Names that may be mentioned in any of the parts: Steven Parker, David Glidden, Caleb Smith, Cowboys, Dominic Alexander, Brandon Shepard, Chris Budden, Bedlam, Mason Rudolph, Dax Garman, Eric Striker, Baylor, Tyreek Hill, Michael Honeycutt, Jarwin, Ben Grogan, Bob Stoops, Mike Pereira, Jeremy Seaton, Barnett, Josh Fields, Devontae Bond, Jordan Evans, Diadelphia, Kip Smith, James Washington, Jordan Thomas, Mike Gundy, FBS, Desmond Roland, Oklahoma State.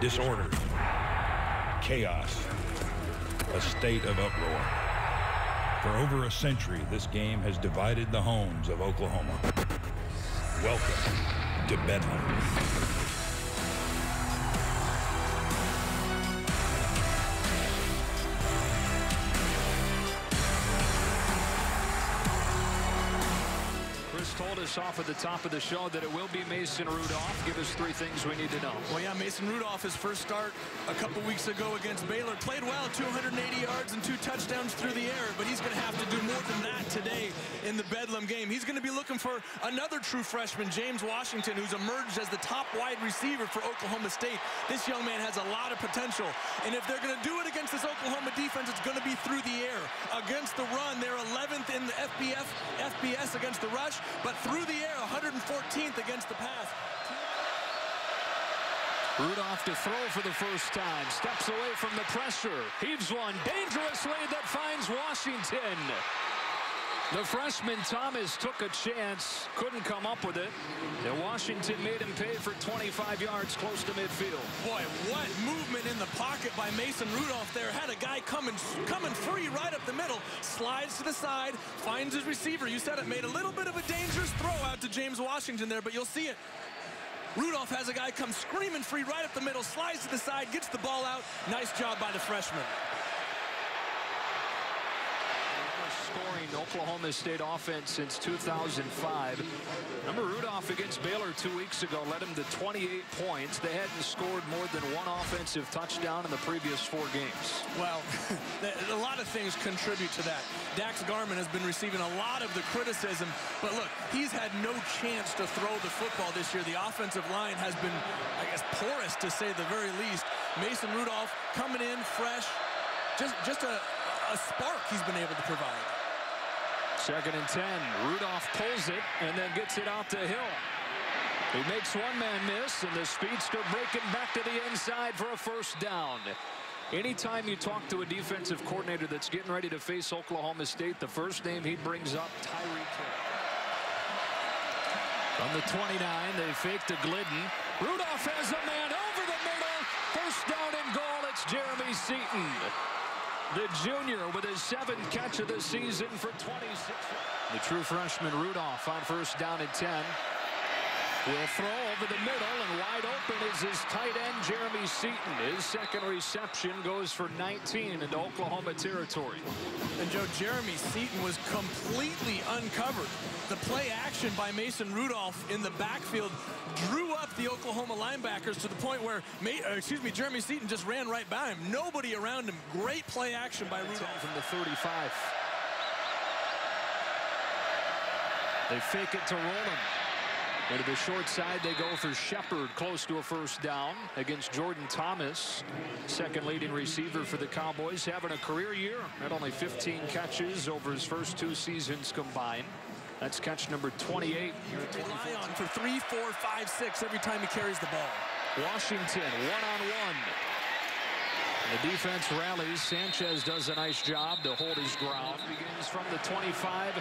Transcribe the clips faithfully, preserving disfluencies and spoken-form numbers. Disorder, chaos, a state of uproar. For over a century, this game has divided the homes of Oklahoma. Welcome to Bedlam. Off at the top of the show that it will be Mason Rudolph. Give us three things we need to know. Well, yeah, Mason Rudolph, his first start a couple weeks ago against Baylor, played well, two hundred eighty yards and two touchdowns through the air, but he's going to have to do more than that today in the Bedlam game. He's going to be looking for another true freshman, James Washington, who's emerged as the top wide receiver for Oklahoma State. This young man has a lot of potential, and if they're going to do it against this Oklahoma defense, it's going to be through the air. Against the run, they're eleventh in the F B S against the rush, but through the air, one hundred fourteenth against the pass. Rudolph to throw for the first time. Steps away from the pressure. Heaves one. Dangerous way that finds Washington. The freshman Thomas took a chance. Couldn't come up with it. And Washington made him pay for twenty-five yards close to midfield. Boy, what movement in the pocket by Mason Rudolph there. Had a guy coming, coming free right up the middle. Slides to the side. Finds his receiver. You said it, made a little bit of a dangerous throw out to James Washington there, but you'll see it. Rudolph has a guy come screaming free right up the middle, slides to the side, gets the ball out. Nice job by the freshman. Scoring Oklahoma State offense since two thousand five. Remember Rudolph against Baylor two weeks ago led him to twenty-eight points. They hadn't scored more than one offensive touchdown in the previous four games. Well, a lot of things contribute to that. Dax Garman has been receiving a lot of the criticism, but look, he's had no chance to throw the football this year. The offensive line has been, I guess, porous to say the very least. Mason Rudolph coming in fresh, just, just a A spark he's been able to provide. Second and ten. Rudolph pulls it and then gets it out to Hill. He makes one man miss, and the speedster breaking back to the inside for a first down. Anytime you talk to a defensive coordinator that's getting ready to face Oklahoma State, the first name he brings up, Tyreek Hill. On the twenty-nine, they fake to Glidden. Rudolph has a man over the middle. First down and goal. It's Jeremy Seaton, the junior, with his seventh catch of the season for twenty-six. The true freshman Rudolph on first down and ten. Will throw over the middle, and wide open is his tight end, Jeremy Seaton. His second reception goes for nineteen into Oklahoma territory. And Joe, Jeremy Seaton was completely uncovered. The play action by Mason Rudolph in the backfield drew up the Oklahoma linebackers to the point where, excuse me, Jeremy Seaton just ran right by him. Nobody around him. Great play action by Rudolph. From the thirty-five. They fake it to Roland. And to the short side, they go for Shepard, close to a first down against Jordan Thomas, second leading receiver for the Cowboys, having a career year at only fifteen catches over his first two seasons combined. That's catch number twenty-eight. Rely on for three, four, five, six every time he carries the ball. Washington, one-on-one. And the defense rallies. Sanchez does a nice job to hold his ground. Begins from the twenty-five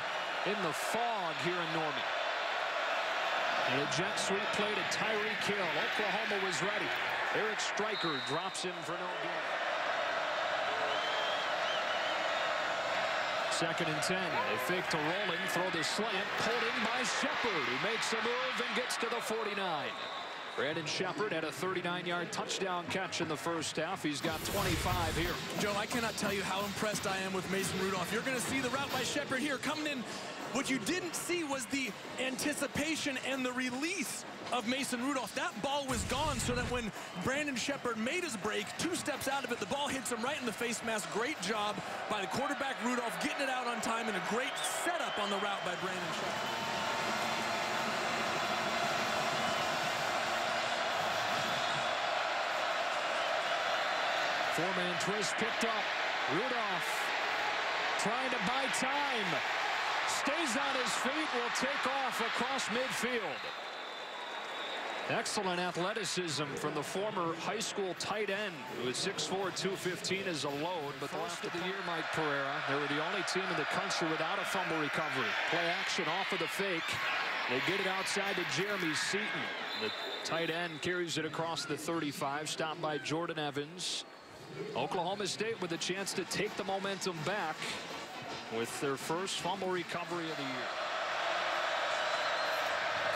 in the fog here in Norman. And a jet sweep play to Tyreek Hill. Oklahoma was ready. Eric Striker drops him for no gain. Second and ten. They fake to Roland. Throw the slant. Pulled in by Shepard, who makes a move and gets to the forty-nine. Brandon Shepard had a thirty-nine yard touchdown catch in the first half. He's got twenty-five here. Joe, I cannot tell you how impressed I am with Mason Rudolph. You're going to see the route by Shepard here coming in. What you didn't see was the anticipation and the release of Mason Rudolph. That ball was gone, so that when Brandon Shepard made his break, two steps out of it, the ball hits him right in the face mask. Great job by the quarterback Rudolph getting it out on time, and a great setup on the route by Brandon Shepard. Four-man twist picked up. Rudolph trying to buy time. Stays on his feet, will take off across midfield. Excellent athleticism from the former high school tight end, who is six four, two fifteen as a load. But the last of the year, Mike Pereira, they were the only team in the country without a fumble recovery. Play action off of the fake. They get it outside to Jeremy Seaton. The tight end carries it across the thirty-five, stopped by Jordan Evans. Oklahoma State with a chance to take the momentum back with their first fumble recovery of the year.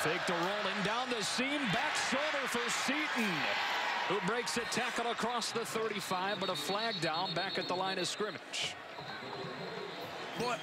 Fake to Roland, down the seam, back shoulder for Seaton, who breaks a tackle across the thirty-five, but a flag down back at the line of scrimmage. Boy,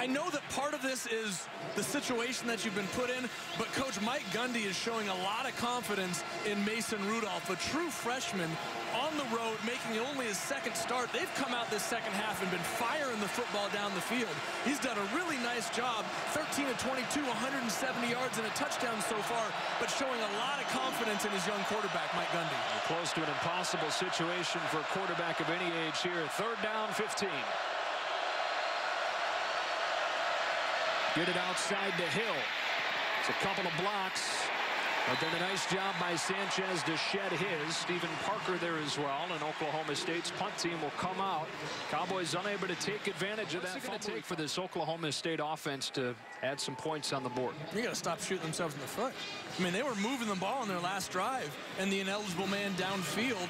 I know that part of this is the situation that you've been put in, but Coach Mike Gundy is showing a lot of confidence in Mason Rudolph, a true freshman on the road, making only his second start. They've come out this second half and been firing the football down the field. He's done a really nice job, thirteen of twenty-two, one hundred seventy yards and a touchdown so far, but showing a lot of confidence in his young quarterback, Mike Gundy. Close to an impossible situation for a quarterback of any age here. Third down, fifteen. Get it outside to Hill. It's a couple of blocks, but then a nice job by Sanchez to shed his. Steven Parker there as well, and Oklahoma State's punt team will come out. Cowboys unable to take advantage of that. What's it going to take for this Oklahoma State offense to add some points on the board? You got to stop shooting themselves in the foot. I mean, they were moving the ball on their last drive, and the ineligible man downfield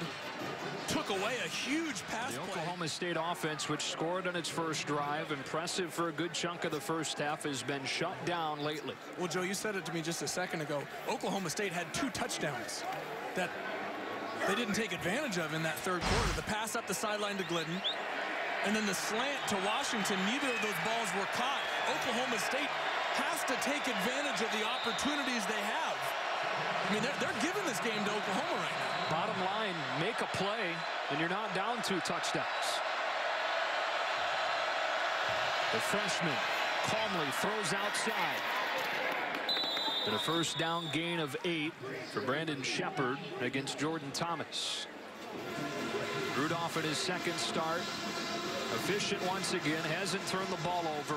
took away a huge pass play. The Oklahoma State offense, which scored on its first drive, impressive for a good chunk of the first half, has been shut down lately. Well, Joe, you said it to me just a second ago. Oklahoma State had two touchdowns that they didn't take advantage of in that third quarter. The pass up the sideline to Glidden, and then the slant to Washington. Neither of those balls were caught. Oklahoma State has to take advantage of the opportunities they have. I mean, they're, they're giving this game to Oklahoma right now. Bottom line, make a play, and you're not down two touchdowns. The freshman calmly throws outside. And a first down gain of eight for Brandon Shepard against Jordan Thomas. Rudolph at his second start. Efficient once again, hasn't thrown the ball over.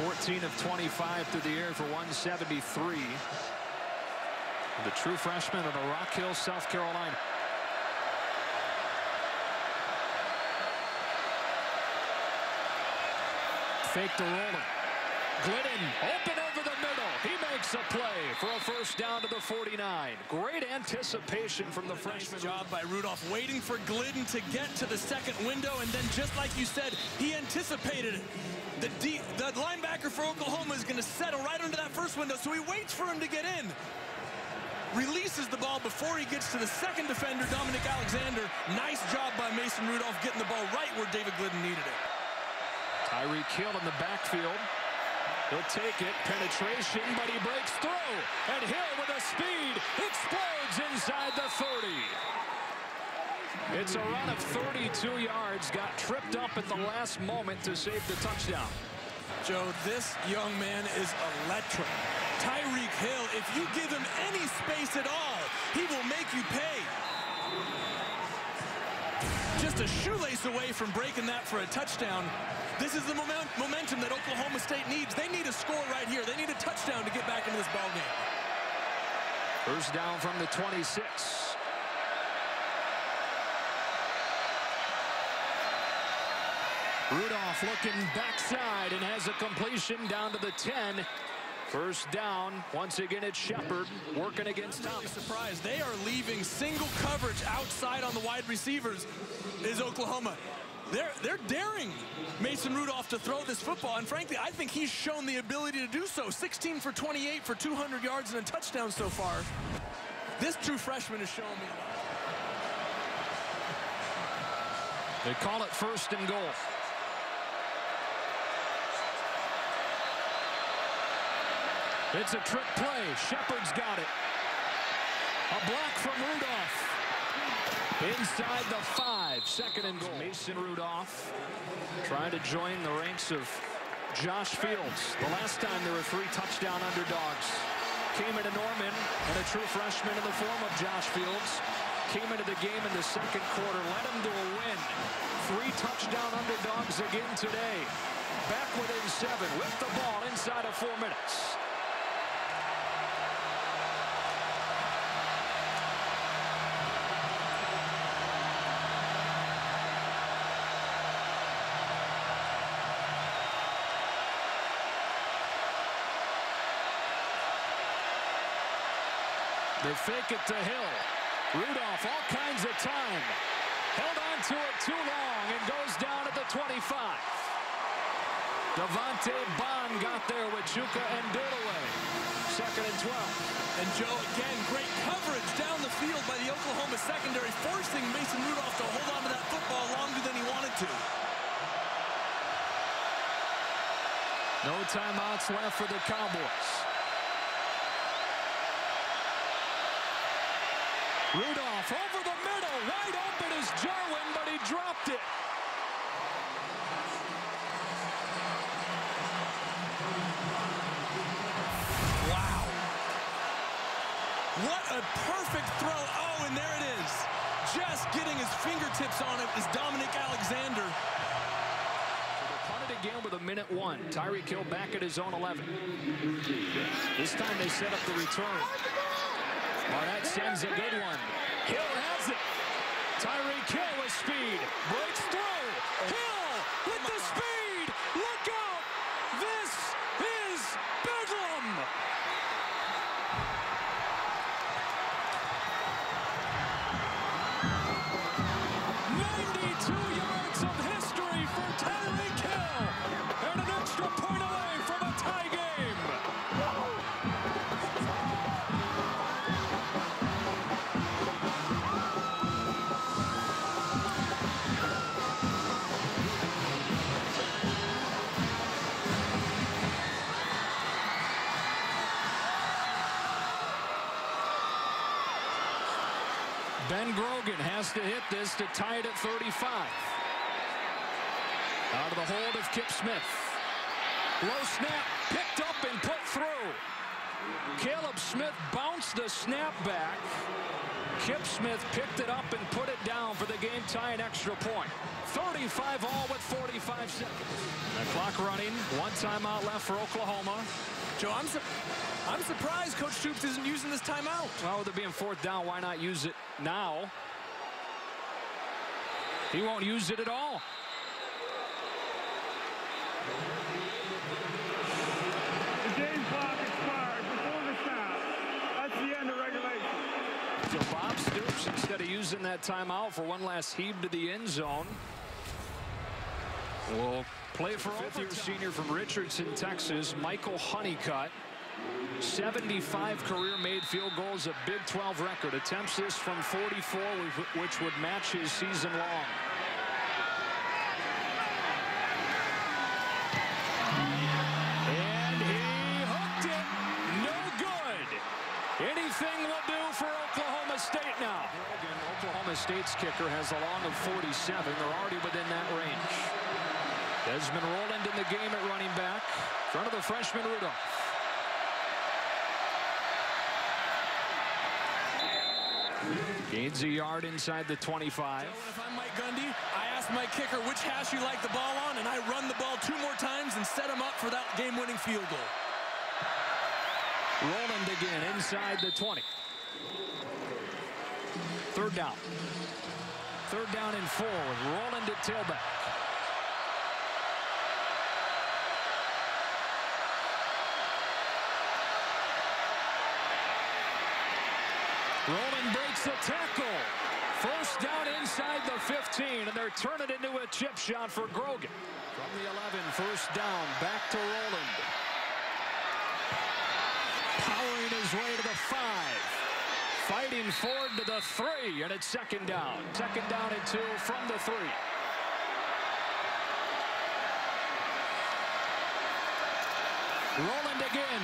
fourteen of twenty-five through the air for one seventy-three. The true freshman of Rock Hill, South Carolina. Fake to Roland. Glidden open over the middle. He makes a play for a first down to the forty-nine. Great anticipation from the freshman. Nice job by Rudolph, waiting for Glidden to get to the second window, and then just like you said, he anticipated it. The, D, the linebacker for Oklahoma is going to settle right under that first window, so he waits for him to get in. Releases the ball before he gets to the second defender, Dominic Alexander. Nice job by Mason Rudolph getting the ball right where David Glidden needed it. Tyreek Hill in the backfield. He'll take it. Penetration, but he breaks through. And Hill with a speed explodes inside the thirty. It's a run of thirty-two yards. Got tripped up at the last moment to save the touchdown. Joe, this young man is electric. Tyreek Hill, if you give him any space at all, he will make you pay. Just a shoelace away from breaking that for a touchdown. This is the moment, momentum that Oklahoma State needs. They need a score right here. They need a touchdown to get back into this ballgame. First down from the twenty-six. Rudolph looking backside and has a completion down to the ten. First down, once again, it's Shepard working against Thomas. Really surprised. They are leaving single coverage outside on the wide receivers is Oklahoma. They're, they're daring Mason Rudolph to throw this football, and frankly, I think he's shown the ability to do so. sixteen for twenty-eight for two hundred yards and a touchdown so far. This true freshman has shown me. They call it first and goal. It's a trick play. Shepard's got it. A block from Rudolph. Inside the five. Second and goal. Mason Rudolph trying to join the ranks of Josh Fields. The last time there were three touchdown underdogs. Came into Norman, and a true freshman in the form of Josh Fields came into the game in the second quarter, led him to a win. Three touchdown underdogs again today. Back within seven with the ball inside of four minutes. They fake it to Hill. Rudolph all kinds of time. Held on to it too long and goes down at the twenty-five. Devontae Bond got there with Chuka and Dudaway. Second and twelve. And Joe, again, great coverage down the field by the Oklahoma secondary, forcing Mason Rudolph to hold on to that football longer than he wanted to. No timeouts left for the Cowboys. Rudolph over the middle, wide open is Jarwin, but he dropped it. What a perfect throw. Oh, and there it is. Just getting his fingertips on it is Dominic Alexander. They punted again with a minute one. Tyreek Hill back at his own eleven. This time they set up the return. Barnett sends a good one. Hill has it. Tyreek Hill with speed. Breaks through. Hill with the speed. Look out. This is Bedlam. ninety-two yards of history for Tyreek Hill, and an extra point away from a tie game. Ben Grogan has to hit this to tie it at thirty-five. Out of the hold of Kip Smith. Low snap, picked up and put through. Caleb Smith bounced the snap back. Kip Smith picked it up and put it down for the game tie and extra point. thirty-five all with forty-five seconds. The clock running, one timeout left for Oklahoma. Joe, I'm, su I'm surprised Coach Stoops isn't using this timeout. Well, with it being fourth down, why not use it now? He won't use it at all. The game clock expired before the snap. That's the end of regulation. So Bob Stoops, instead of using that timeout for one last heave to the end zone, will play for fifth-year senior from Richardson, Texas, Michael Honeycutt. seventy-five career made field goals, a Big twelve record. Attempts this from forty-four, which would match his season long. And he hooked it. No good. Anything will do for Oklahoma State now. Again, Oklahoma State's kicker has a long of forty-seven. They're already within that range. Desmond Roland in the game at running back. In front of the freshman, Rudolph. Gains a yard inside the twenty-five. So if I'm Mike Gundy, I ask my kicker which hash you like the ball on, and I run the ball two more times and set him up for that game-winning field goal. Roland again inside the twenty. Third down. Third down and four with Roland at tailback. Roland breaks the tackle. First down inside the fifteen, and they're turning it into a chip shot for Grogan. From the eleven, first down, back to Roland. Powering his way to the five. Fighting forward to the three, and it's second down. Second down and two from the three. Roland again.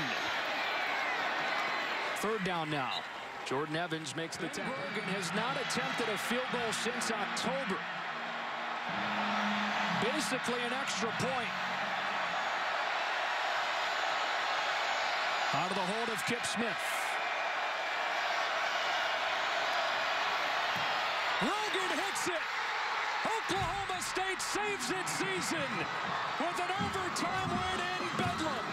Third down now. Jordan Evans makes the tackle. Grogan has not attempted a field goal since October. Basically an extra point. Out of the hold of Kip Smith. Grogan hits it. Oklahoma State saves its season with an overtime win in Bedlam.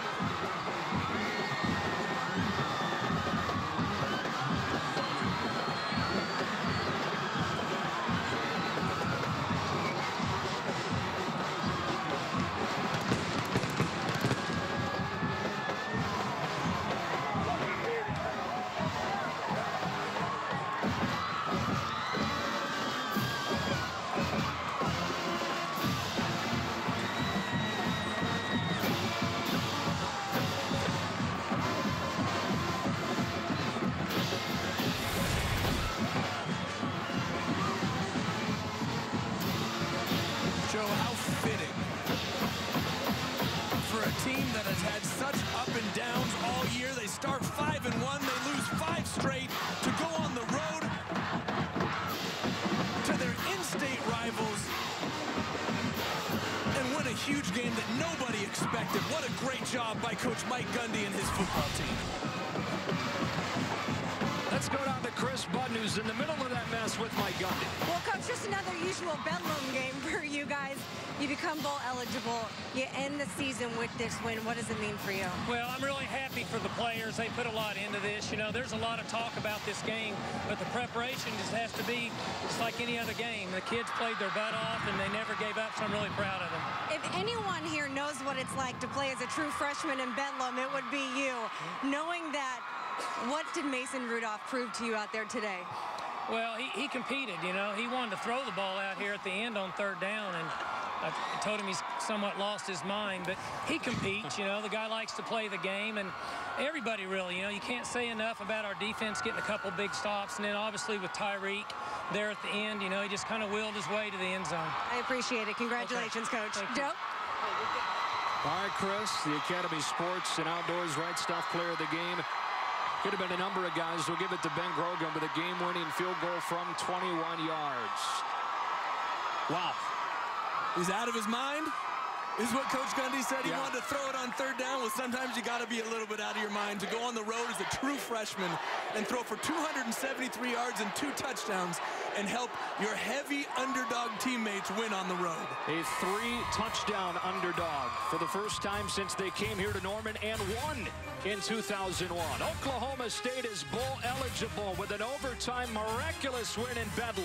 run. They lose five straight to go on the road to their in-state rivals and win a huge game that nobody expected. What a great job by Coach Mike Gundy and his football team. Let's go down to Chris Budden, who's in the middle of that mess with Mike Gundy. Well, Coach, just another usual Bedlam game for you guys. You become bowl eligible. You end the season with this win. What does it mean for you? Well, I'm really happy for the players. They put a lot into this. You know, there's a lot of talk about this game, but the preparation just has to be just like any other game. The kids played their butt off, and they never gave up, so I'm really proud of them. If anyone here knows what it's like to play as a true freshman in Bedlam, it would be you. Knowing that, what did Mason Rudolph prove to you out there today? Well, he, he competed, you know. He wanted to throw the ball out here at the end on third down, and I told him he's somewhat lost his mind, but he competes, you know. The guy likes to play the game, and everybody really, you know, you can't say enough about our defense getting a couple big stops, and then obviously with Tyreek there at the end, you know, he just kind of willed his way to the end zone. I appreciate it. Congratulations, okay. Coach. Dope. All right, Chris, the Academy Sports and Outdoors Right Stuff Player of the Game. Could have been a number of guys. We'll give it to Ben Grogan with a game-winning field goal from twenty-one yards. Wow. He's out of his mind. This is what Coach Gundy said. He yeah. wanted to throw it on third down. Well, sometimes you got to be a little bit out of your mind to go on the road as a true freshman and throw for two hundred seventy-three yards and two touchdowns and help your heavy underdog teammates win on the road. A three-touchdown underdog for the first time since they came here to Norman and won in two thousand one. Oklahoma State is bowl eligible with an overtime miraculous win in Bedlam.